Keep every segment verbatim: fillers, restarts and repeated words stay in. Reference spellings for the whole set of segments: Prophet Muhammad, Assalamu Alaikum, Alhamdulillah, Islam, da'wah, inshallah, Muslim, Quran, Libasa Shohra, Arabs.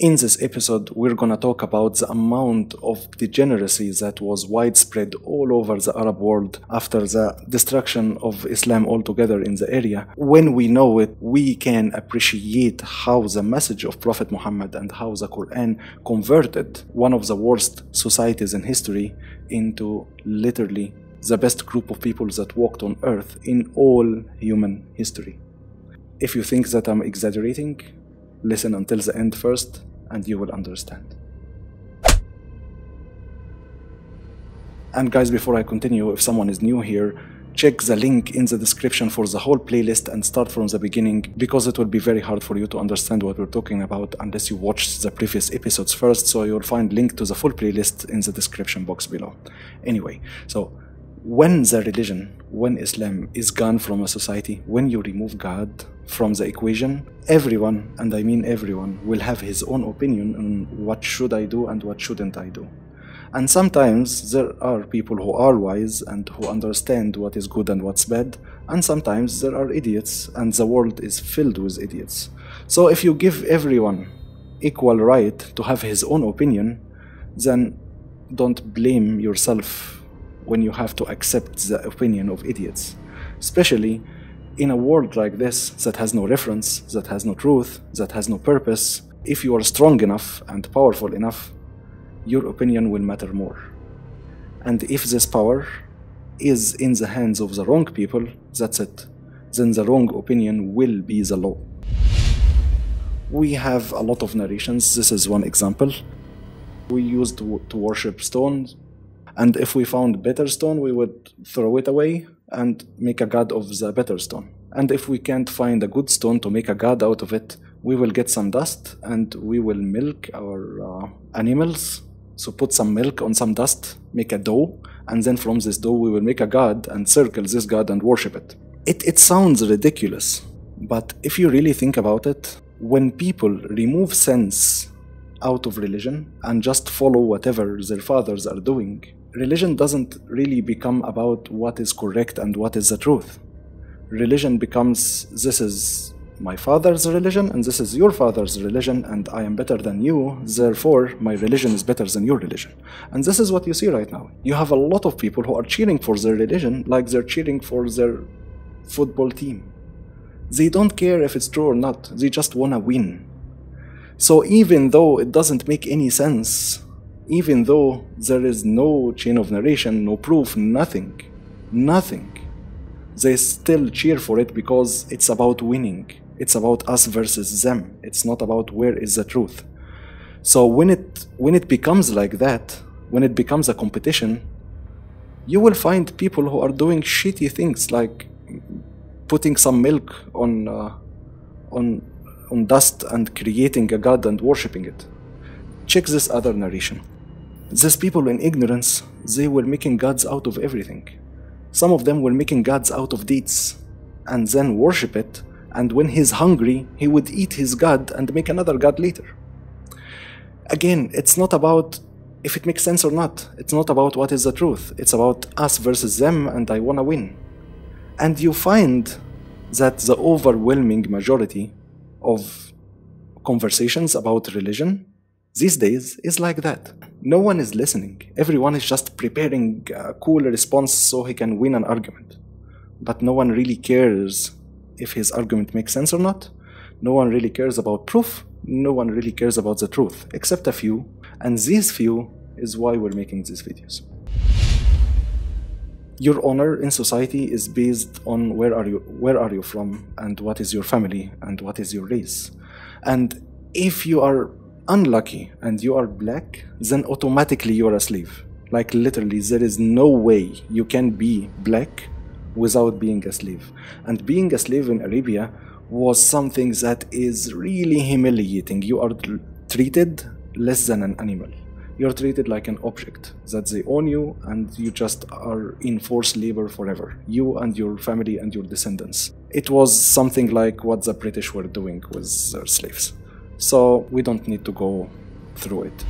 In this episode, we're gonna talk about the amount of degeneracy that was widespread all over the Arab world after the destruction of Islam altogether in the area. When we know it, we can appreciate how the message of Prophet Muhammad and how the Quran converted one of the worst societies in history into literally the best group of people that walked on earth in all human history. If you think that I'm exaggerating, listen until the end first, and you will understand. And guys, before I continue, if someone is new here, check the link in the description for the whole playlist and start from the beginning, because it will be very hard for you to understand what we're talking about unless you watch the previous episodes first, so you'll find link to the full playlist in the description box below. Anyway, so when the religion, when Islam is gone from a society, when you remove God from the equation, everyone, and I mean everyone, will have his own opinion on what should I do and what shouldn't I do. And sometimes there are people who are wise and who understand what is good and what's bad, and sometimes there are idiots, and the world is filled with idiots. So if you give everyone equal right to have his own opinion, then don't blame yourself when you have to accept the opinion of idiots, especially in a world like this that has no reference, that has no truth, that has no purpose. If you are strong enough and powerful enough, your opinion will matter more. And if this power is in the hands of the wrong people, that's it. Then the wrong opinion will be the law. We have a lot of narrations. This is one example. We used to, to worship stones. And if we found better stone, we would throw it away and make a god of the better stone. And if we can't find a good stone to make a god out of it, we will get some dust and we will milk our uh, animals. So put some milk on some dust, make a dough, and then from this dough we will make a god and circle this god and worship it. It, it sounds ridiculous, but if you really think about it, when people remove sense out of religion and just follow whatever their fathers are doing, religion doesn't really become about what is correct and what is the truth. Religion becomes, this is my father's religion and this is your father's religion, and I am better than you, therefore my religion is better than your religion. And this is what you see right now. You have a lot of people who are cheering for their religion like they're cheering for their football team. They don't care if it's true or not, they just want to win. So even though it doesn't make any sense, even though there is no chain of narration, no proof, nothing, nothing, they still cheer for it because it's about winning. It's about us versus them. It's not about where is the truth. So when it, when it becomes like that, when it becomes a competition, you will find people who are doing shitty things like putting some milk on, uh, on, on dust and creating a god and worshipping it. Check this other narration. These people in ignorance, they were making gods out of everything. Some of them were making gods out of dates, and then worship it, and when he's hungry, he would eat his god and make another god later. Again, it's not about if it makes sense or not. It's not about what is the truth. It's about us versus them, and I wanna win. And you find that the overwhelming majority of conversations about religion these days is like that. No one is listening. Everyone is just preparing a cool response so he can win an argument. But no one really cares if his argument makes sense or not. No one really cares about proof. No one really cares about the truth, except a few. And these few is why we're making these videos. Your honor in society is based on where are you, where are you from, and what is your family, and what is your race. And if you are unlucky and you are black, then automatically you are a slave. Like literally, there is no way you can be black without being a slave. And being a slave in Arabia was something that is really humiliating. You are treated less than an animal. You're treated like an object, that they own you and you just are in forced labor forever. You and your family and your descendants. It was something like what the British were doing with their slaves. So we don't need to go through it.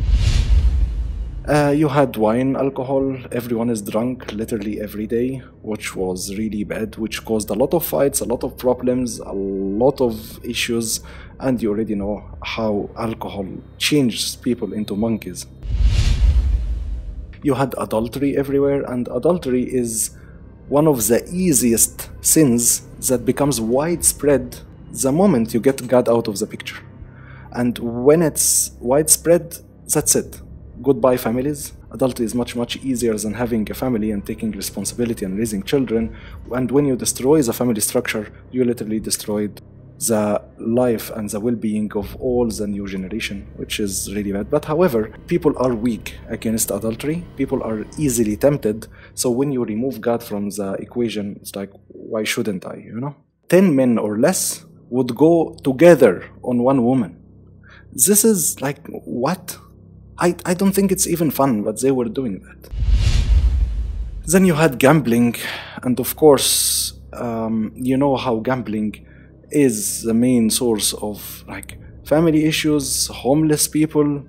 Uh, you had wine, alcohol, everyone is drunk literally every day, which was really bad, which caused a lot of fights, a lot of problems, a lot of issues, and you already know how alcohol changes people into monkeys. You had adultery everywhere, and adultery is one of the easiest sins that becomes widespread the moment you get God out of the picture. And when it's widespread, that's it. Goodbye families. Adultery is much, much easier than having a family and taking responsibility and raising children. And when you destroy the family structure, you literally destroyed the life and the well-being of all the new generation, which is really bad. But however, people are weak against adultery. People are easily tempted. So when you remove God from the equation, it's like, why shouldn't I, you know? ten men or less would go together on one woman. This is like, what? I, I don't think it's even fun, but they were doing that. Then you had gambling, and of course, um, you know how gambling is the main source of like family issues, homeless people,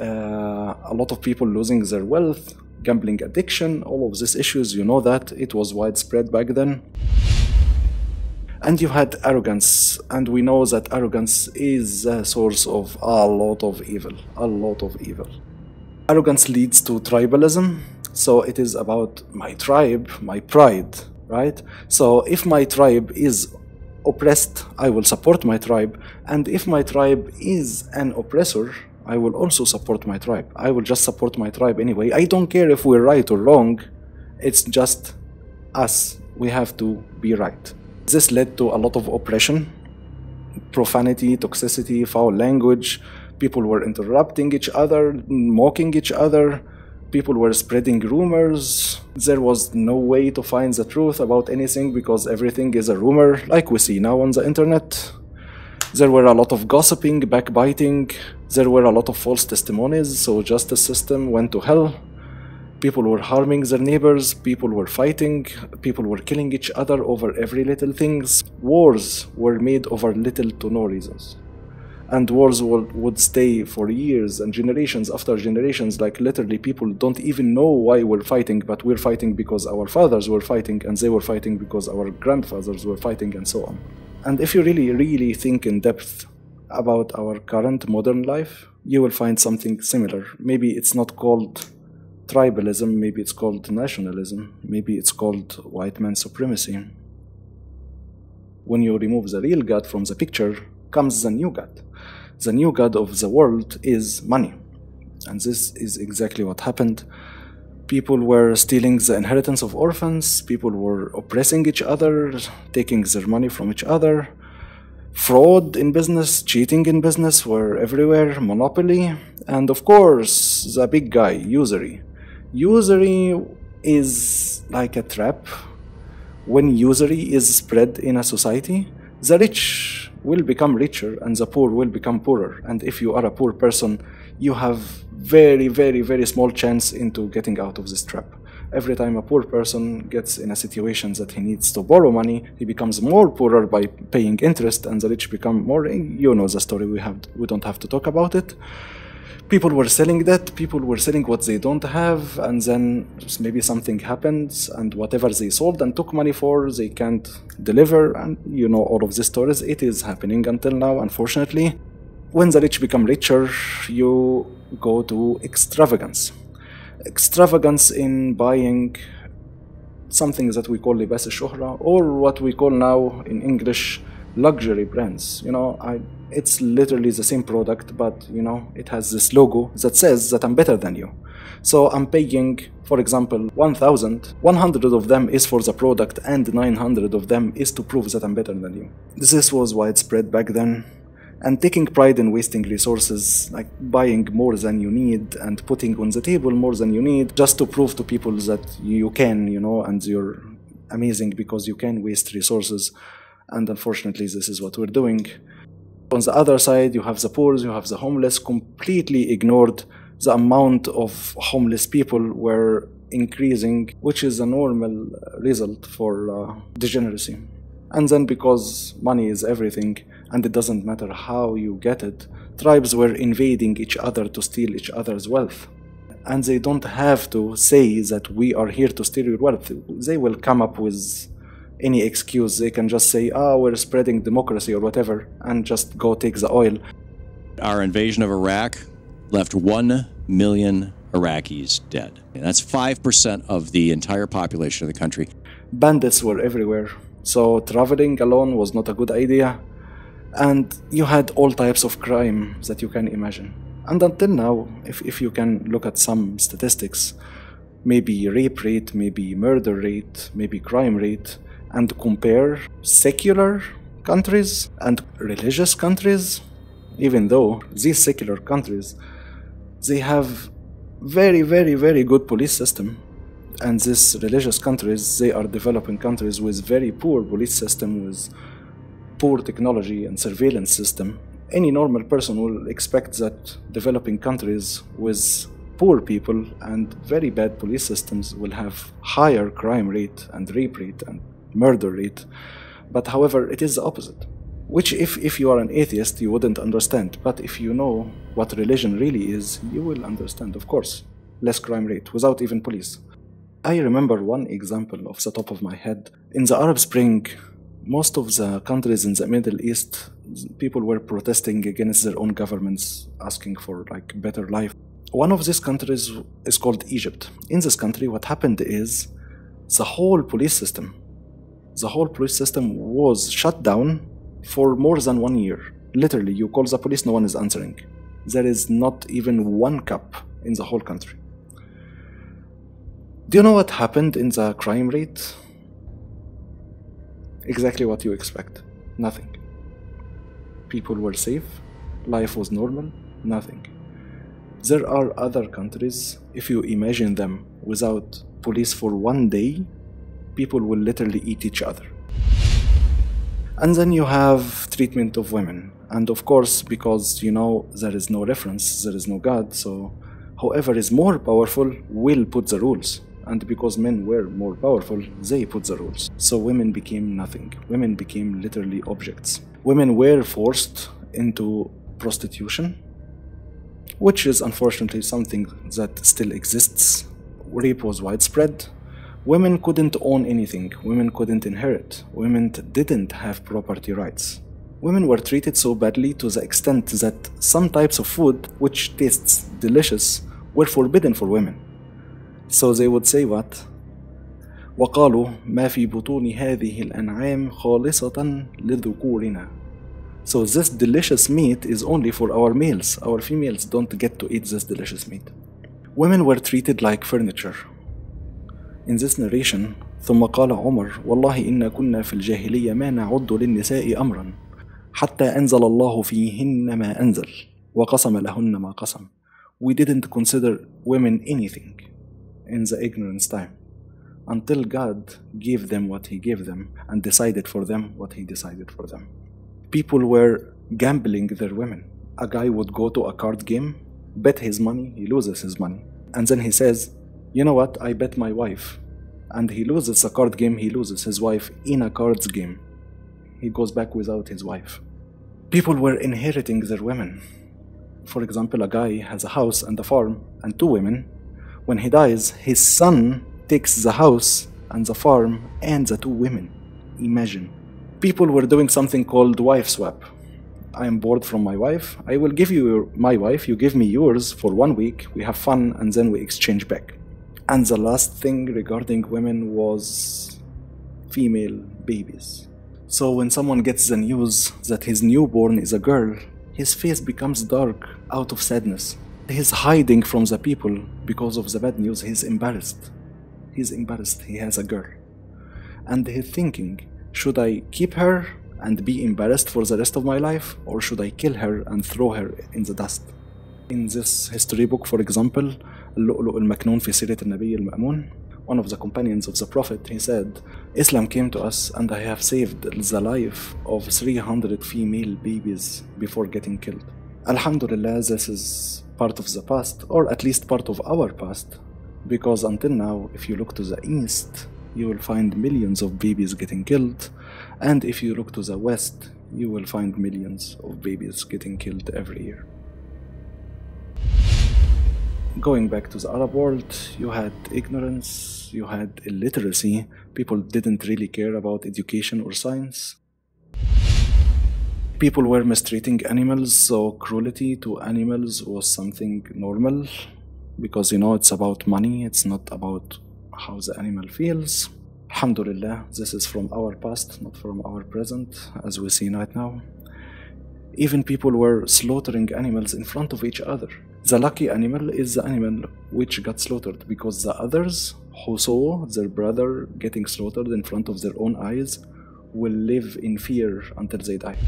uh, a lot of people losing their wealth, gambling addiction, all of these issues, you know that. It was widespread back then. And you had arrogance, and we know that arrogance is a source of a lot of evil, a lot of evil. Arrogance leads to tribalism, so it is about my tribe, my pride, right? So if my tribe is oppressed, I will support my tribe, and if my tribe is an oppressor, I will also support my tribe. I will just support my tribe anyway. I don't care if we're right or wrong, it's just us, we have to be right. This led to a lot of oppression, profanity, toxicity, foul language. People were interrupting each other, mocking each other. People were spreading rumors. There was no way to find the truth about anything because everything is a rumor, like we see now on the internet. There were a lot of gossiping, backbiting. There were a lot of false testimonies, so justice system went to hell. People were harming their neighbors, people were fighting, people were killing each other over every little things. Wars were made over little to no reasons. And wars would, would stay for years and generations after generations, like literally people don't even know why we're fighting, but we're fighting because our fathers were fighting, and they were fighting because our grandfathers were fighting, and so on. And if you really, really think in depth about our current modern life, you will find something similar. Maybe it's not called tribalism, maybe it's called nationalism, maybe it's called white man supremacy. When you remove the real God from the picture, comes the new God. The new God of the world is money. And this is exactly what happened. People were stealing the inheritance of orphans, people were oppressing each other, taking their money from each other. Fraud in business, cheating in business were everywhere, monopoly, and of course, the big guy, usury. Usury is like a trap. When usury is spread in a society, the rich will become richer and the poor will become poorer. And if you are a poor person, you have very, very, very small chance into getting out of this trap. Every time a poor person gets in a situation that he needs to borrow money, he becomes more poorer by paying interest, and the rich become more, you know the story, we have, we don't have to talk about it. People were selling that, people were selling what they don't have, and then maybe something happens, and whatever they sold and took money for, they can't deliver, and you know all of these stories. It is happening until now, unfortunately. When the rich become richer, you go to extravagance. Extravagance in buying something that we call Libasa Shohra, or what we call now in English, luxury brands. You know, I, it's literally the same product, but you know, it has this logo that says that I'm better than you. So I'm paying, for example, one thousand, one hundred of them is for the product and nine hundred of them is to prove that I'm better than you. This was widespread back then. And taking pride in wasting resources, like buying more than you need and putting on the table more than you need, just to prove to people that you can, you know, and you're amazing because you can waste resources. And unfortunately, this is what we're doing. On the other side, you have the poor, you have the homeless, completely ignored. The amount of homeless people were increasing, which is a normal result for uh, degeneracy. And then because money is everything, and it doesn't matter how you get it, tribes were invading each other to steal each other's wealth. and they don't have to say that we are here to steal your wealth. They will come up with any excuse. They can just say, ah, oh, we're spreading democracy or whatever, and just go take the oil. Our invasion of Iraq left one million Iraqis dead. And that's five percent of the entire population of the country. Bandits were everywhere, so traveling alone was not a good idea. And you had all types of crime that you can imagine. And until now, if, if you can look at some statistics, maybe rape rate, maybe murder rate, maybe crime rate, and compare secular countries and religious countries, even though these secular countries, they have very, very, very good police system. And these religious countries, they are developing countries with very poor police system, with poor technology and surveillance system. Any normal person will expect that developing countries with poor people and very bad police systems will have higher crime rate and rape rate and murder rate. But however, it is the opposite, which if, if you are an atheist, you wouldn't understand. But if you know what religion really is, you will understand, of course. Less crime rate, without even police. I remember one example off the top of my head. In the Arab Spring, most of the countries in the Middle East, people were protesting against their own governments, asking for like better life. One of these countries is called Egypt. In this country, what happened is the whole police system, the whole police system was shut down for more than one year. Literally, you call the police, no one is answering. There is not even one cop in the whole country. Do you know what happened in the crime rate? Exactly what you expect. Nothing. People were safe. Life was normal. Nothing. There are other countries, if you imagine them without police for one day, people will literally eat each other. And then you have treatment of women. And of course, because, you know, there is no reference, there is no God, so whoever is more powerful will put the rules. And because men were more powerful, they put the rules. So women became nothing. Women became literally objects. Women were forced into prostitution, which is unfortunately something that still exists. Rape was widespread. Women couldn't own anything. Women couldn't inherit. Women didn't have property rights. Women were treated so badly to the extent that some types of food, which tastes delicious, were forbidden for women. So they would say what? وَقَالُوا مَا فِي بُطُونِ هَذِهِ الْأَنْعَامِ خَالِصَةً لِذُكُورِنَا. So this delicious meat is only for our males. Our females don't get to eat this delicious meat. Women were treated like furniture. In this narration, ثُمَّ قَالَ عُمَرْ وَاللَّهِ إِنَّا كُنَّا فِي الْجَاهِلِيَّ مَا نَعُدُّ لِلنِّسَاءِ أَمْرًا حَتَّى أَنزَلَ اللَّهُ فِيهِنَّ مَا أَنزَلَ وَقَسَمَ لَهُنَّ مَا قَسَمَ. We didn't consider women anything in the ignorance time, until God gave them what He gave them and decided for them what He decided for them. People were gambling their women. A guy would go to a card game, bet his money, he loses his money. And then he says, you know what, I bet my wife. And he loses a card game, he loses his wife in a cards game. He goes back without his wife. People were inheriting their women. For example, a guy has a house and a farm and two women. When he dies, his son takes the house and the farm and the two women. Imagine. People were doing something called wife swap. I am bored from my wife. I will give you my wife, you give me yours for one week, we have fun, and then we exchange back. And the last thing regarding women was female babies. So when someone gets the news that his newborn is a girl, his face becomes dark out of sadness. He's hiding from the people because of the bad news. He's embarrassed. He's embarrassed. He has a girl. And he's thinking, should I keep her and be embarrassed for the rest of my life? Or should I kill her and throw her in the dust? In this history book, for example, اللؤلؤ المكنون في سيرة النبي المأمون, one of the companions of the Prophet, he said, Islam came to us and I have saved the life of three hundred female babies before getting killed. Alhamdulillah, this is part of the past, or at least part of our past, because until now, if you look to the east, you will find millions of babies getting killed, and if you look to the west, you will find millions of babies getting killed every year. Going back to the Arab world, you had ignorance, you had illiteracy. People didn't really care about education or science. People were mistreating animals, so cruelty to animals was something normal. Because, you know, it's about money, it's not about how the animal feels. Alhamdulillah, this is from our past, not from our present, as we see right now. Even people were slaughtering animals in front of each other. The lucky animal is the animal which got slaughtered, because the others who saw their brother getting slaughtered in front of their own eyes will live in fear until they die.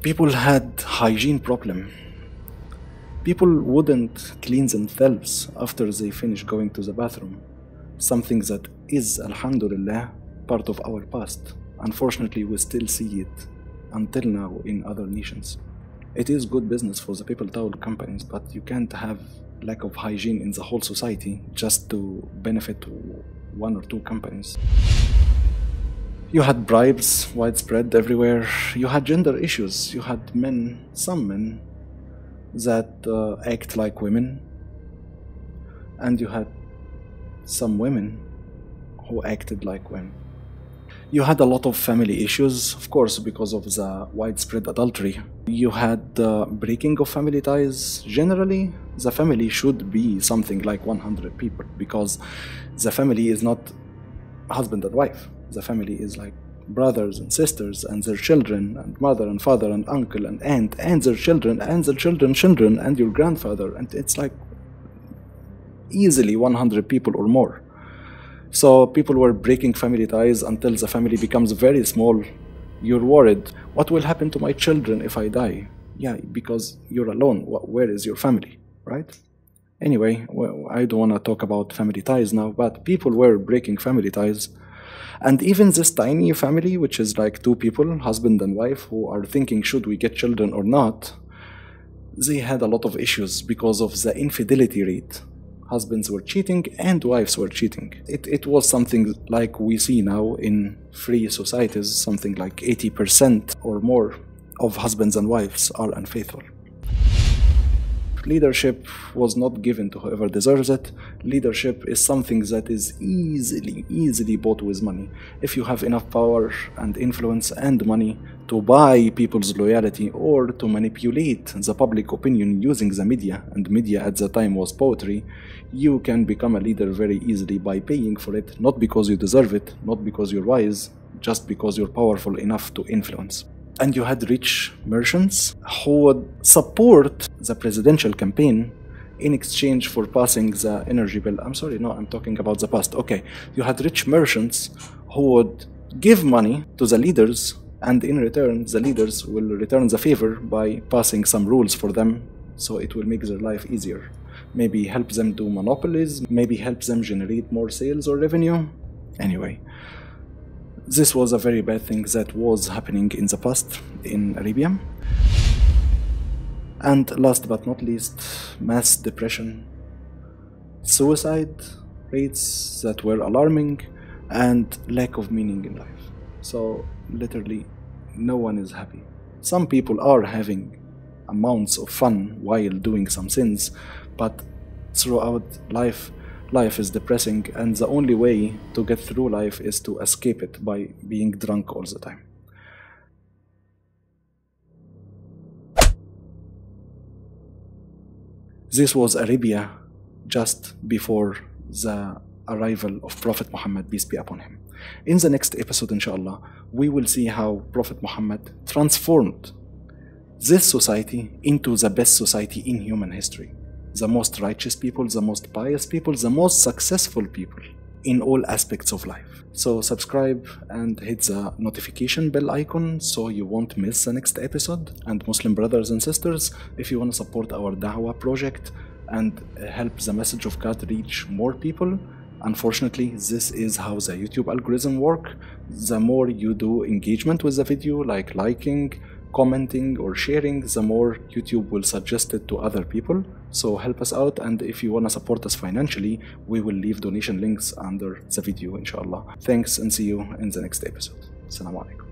People had hygiene problem. People wouldn't clean themselves after they finish going to the bathroom. Something that is, alhamdulillah, part of our past. Unfortunately, we still see it until now in other nations. It is good business for the paper towel companies, but you can't have lack of hygiene in the whole society just to benefit one or two companies. You had bribes widespread everywhere. You had gender issues. You had men, some men, that uh, act like women. And you had some women who acted like women. You had a lot of family issues, of course, because of the widespread adultery. You had the breaking of family ties. Generally, the family should be something like one hundred people, because the family is not husband and wife. The family is like brothers and sisters and their children and mother and father and uncle and aunt and their children and their children's children and your grandfather. And it's like easily one hundred people or more. So people were breaking family ties until the family becomes very small. You're worried, what will happen to my children if I die? Yeah, because you're alone. Where is your family, right? Anyway, well, I don't want to talk about family ties now, but people were breaking family ties. And even this tiny family, which is like two people, husband and wife, who are thinking, should we get children or not? They had a lot of issues because of the infidelity rate. Husbands were cheating and wives were cheating. It, it was something like we see now in free societies, something like eighty percent or more of husbands and wives are unfaithful. Leadership was not given to whoever deserves it. Leadership is something that is easily, easily bought with money. If you have enough power and influence and money to buy people's loyalty or to manipulate the public opinion using the media, and media at the time was poetry, you can become a leader very easily by paying for it, not because you deserve it, not because you're wise, just because you're powerful enough to influence. And you had rich merchants who would support the presidential campaign in exchange for passing the energy bill. I'm sorry, no, I'm talking about the past. Okay, you had rich merchants who would give money to the leaders, and in return, the leaders will return the favor by passing some rules for them, so it will make their life easier. Maybe help them do monopolies, maybe help them generate more sales or revenue. Anyway, this was a very bad thing that was happening in the past in Arabia. And last but not least, mass depression, suicide rates that were alarming, and lack of meaning in life. So literally no one is happy. Some people are having amounts of fun while doing some sins, but throughout life, life is depressing, and the only way to get through life is to escape it by being drunk all the time. This was Arabia just before the arrival of Prophet Muhammad, peace be upon him. In the next episode, inshallah, we will see how Prophet Muhammad transformed this society into the best society in human history. The most righteous people, the most pious people, the most successful people in all aspects of life. So subscribe and hit the notification bell icon so you won't miss the next episode. And Muslim brothers and sisters, if you want to support our da'wah project and help the message of God reach more people, unfortunately, this is how the YouTube algorithm works. The more you do engagement with the video, like liking, commenting or sharing, the more YouTube will suggest it to other people. So help us out, and if you want to support us financially, we will leave donation links under the video, inshallah. Thanks, and see you in the next episode. Assalamu Alaikum.